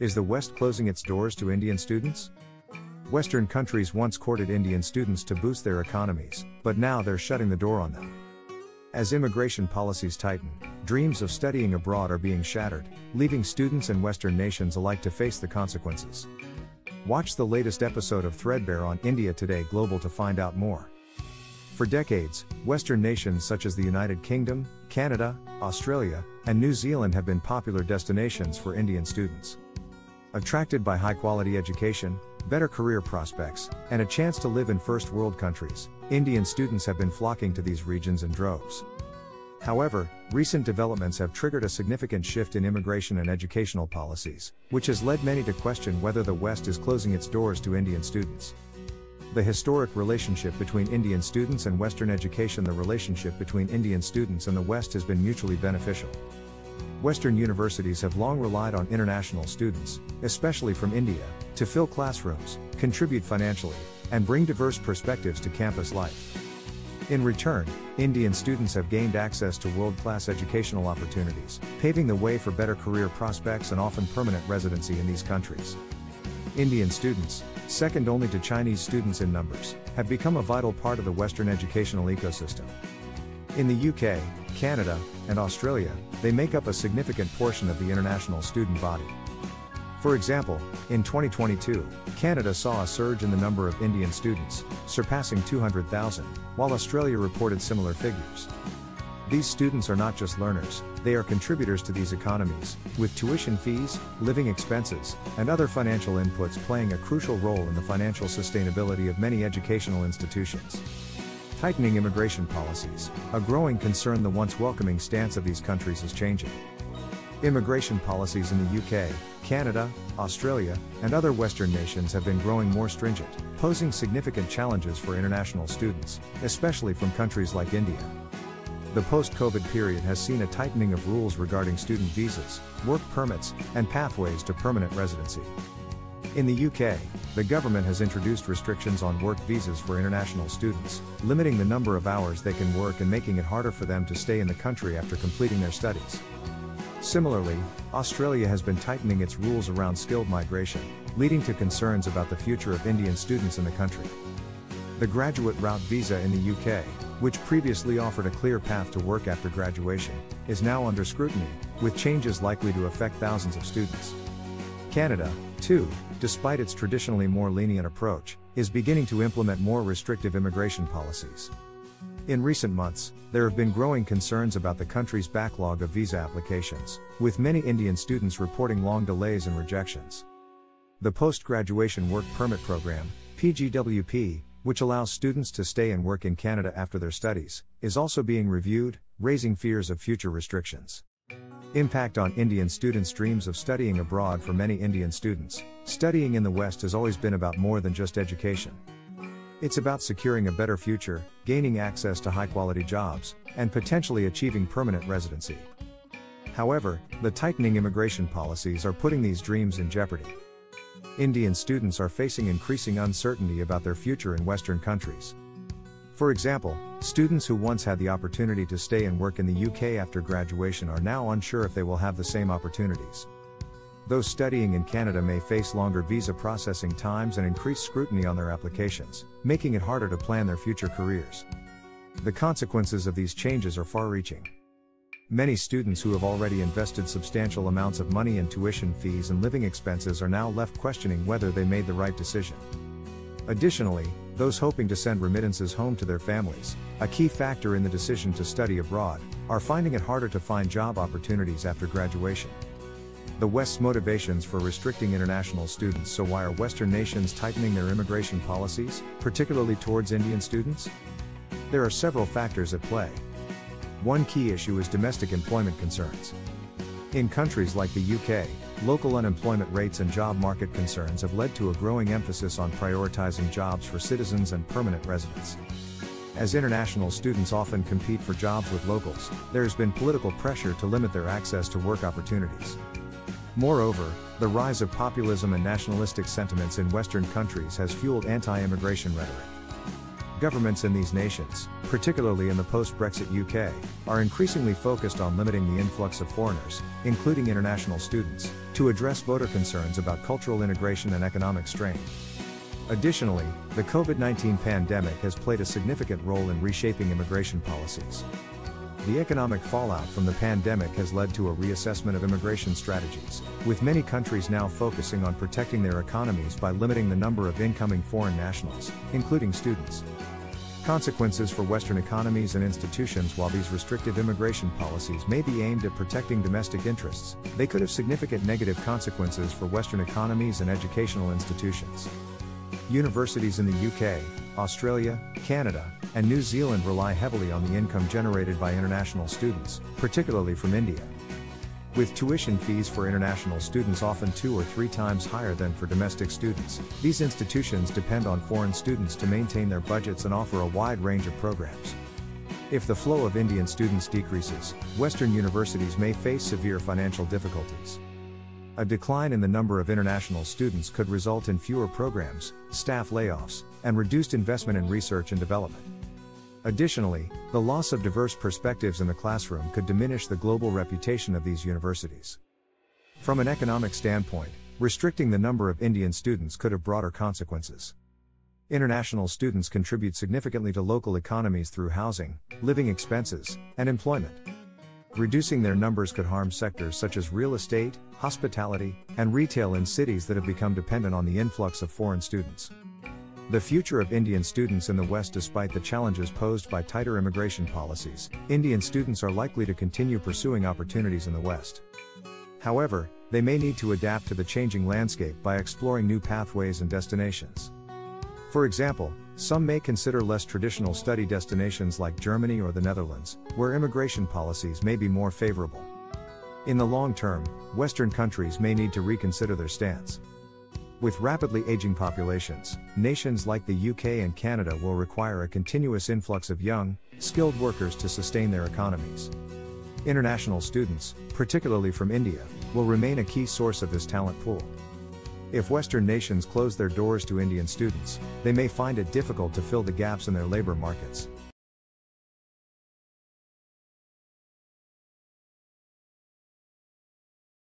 Is the West closing its doors to Indian students? Western countries once courted Indian students to boost their economies, but now they're shutting the door on them. As immigration policies tighten, dreams of studying abroad are being shattered, leaving students in Western nations alike to face the consequences. Watch the latest episode of Threadbare on India Today Global to find out more. For decades, Western nations such as the United Kingdom, Canada, Australia, and New Zealand have been popular destinations for Indian students. Attracted by high-quality education, better career prospects, and a chance to live in first-world countries, Indian students have been flocking to these regions in droves. However, recent developments have triggered a significant shift in immigration and educational policies, which has led many to question whether the West is closing its doors to Indian students. The historic relationship between Indian students and Western education. The relationship between Indian students and the West has been mutually beneficial. Western universities have long relied on international students, especially from India, to fill classrooms, contribute financially, and bring diverse perspectives to campus life. In return, Indian students have gained access to world-class educational opportunities, paving the way for better career prospects and often permanent residency in these countries. Indian students, second only to Chinese students in numbers, have become a vital part of the Western educational ecosystem. In the UK, Canada, and Australia, they make up a significant portion of the international student body. For example, in 2022, Canada saw a surge in the number of Indian students, surpassing 200,000, while Australia reported similar figures. These students are not just learners, they are contributors to these economies, with tuition fees, living expenses, and other financial inputs playing a crucial role in the financial sustainability of many educational institutions. Tightening immigration policies, a growing concern. The once welcoming stance of these countries is changing. Immigration policies in the UK, Canada, Australia, and other Western nations have been growing more stringent, posing significant challenges for international students, especially from countries like India. The post-COVID period has seen a tightening of rules regarding student visas, work permits, and pathways to permanent residency. In the UK, the government has introduced restrictions on work visas for international students, limiting the number of hours they can work and making it harder for them to stay in the country after completing their studies. Similarly, Australia has been tightening its rules around skilled migration, leading to concerns about the future of Indian students in the country. The graduate route visa in the UK, which previously offered a clear path to work after graduation, is now under scrutiny, with changes likely to affect thousands of students. Canada, too, despite its traditionally more lenient approach, is beginning to implement more restrictive immigration policies. In recent months, there have been growing concerns about the country's backlog of visa applications, with many Indian students reporting long delays and rejections. The Post-Graduation Work Permit Program, PGWP, which allows students to stay and work in Canada after their studies, is also being reviewed, raising fears of future restrictions. Impact on Indian students. Dreams of studying abroad. For many Indian students, studying in the West has always been about more than just education. It's about securing a better future, gaining access to high-quality jobs, and potentially achieving permanent residency. However, the tightening immigration policies are putting these dreams in jeopardy. Indian students are facing increasing uncertainty about their future in Western countries. For example, students who once had the opportunity to stay and work in the UK after graduation are now unsure if they will have the same opportunities. Those studying in Canada may face longer visa processing times and increased scrutiny on their applications, making it harder to plan their future careers. The consequences of these changes are far-reaching. Many students who have already invested substantial amounts of money in tuition fees and living expenses are now left questioning whether they made the right decision. Additionally, those hoping to send remittances home to their families, a key factor in the decision to study abroad, are finding it harder to find job opportunities after graduation. The West's motivations for restricting international students. So why are Western nations tightening their immigration policies, particularly towards Indian students? There are several factors at play. One key issue is domestic employment concerns. In countries like the UK, local unemployment rates and job market concerns have led to a growing emphasis on prioritizing jobs for citizens and permanent residents. As international students often compete for jobs with locals, there has been political pressure to limit their access to work opportunities. Moreover, the rise of populism and nationalistic sentiments in Western countries has fueled anti-immigration rhetoric. Governments in these nations, particularly in the post-Brexit UK, are increasingly focused on limiting the influx of foreigners, including international students, to address voter concerns about cultural integration and economic strain. Additionally, the COVID-19 pandemic has played a significant role in reshaping immigration policies. The economic fallout from the pandemic has led to a reassessment of immigration strategies, with many countries now focusing on protecting their economies by limiting the number of incoming foreign nationals, including students. Consequences for Western economies and institutions: while these restrictive immigration policies may be aimed at protecting domestic interests, they could have significant negative consequences for Western economies and educational institutions. Universities in the UK, Australia, Canada, and New Zealand rely heavily on the income generated by international students, particularly from India. With tuition fees for international students often 2 or 3 times higher than for domestic students, these institutions depend on foreign students to maintain their budgets and offer a wide range of programs. If the flow of Indian students decreases, Western universities may face severe financial difficulties. A decline in the number of international students could result in fewer programs, staff layoffs, and reduced investment in research and development. Additionally, the loss of diverse perspectives in the classroom could diminish the global reputation of these universities. From an economic standpoint, restricting the number of Indian students could have broader consequences. International students contribute significantly to local economies through housing, living expenses, and employment. Reducing their numbers could harm sectors such as real estate, hospitality, and retail in cities that have become dependent on the influx of foreign students. The future of Indian students in the West: despite the challenges posed by tighter immigration policies, Indian students are likely to continue pursuing opportunities in the West. However, they may need to adapt to the changing landscape by exploring new pathways and destinations. For example, some may consider less traditional study destinations like Germany or the Netherlands, where immigration policies may be more favorable. In the long term, Western countries may need to reconsider their stance. With rapidly aging populations, nations like the UK and Canada will require a continuous influx of young, skilled workers to sustain their economies. International students, particularly from India, will remain a key source of this talent pool. If Western nations close their doors to Indian students, they may find it difficult to fill the gaps in their labor markets.